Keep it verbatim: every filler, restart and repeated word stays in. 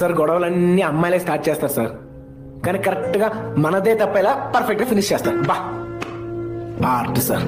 Sir గొడవలన్నీ అమ్మాయిలే start చేస్తారు సార్, కానీ కరెక్ట్గా మనదే తప్పేలా పర్ఫెక్ట్గా ఫినిష్ చేస్తారు. బా ఆర్ట్ సార్.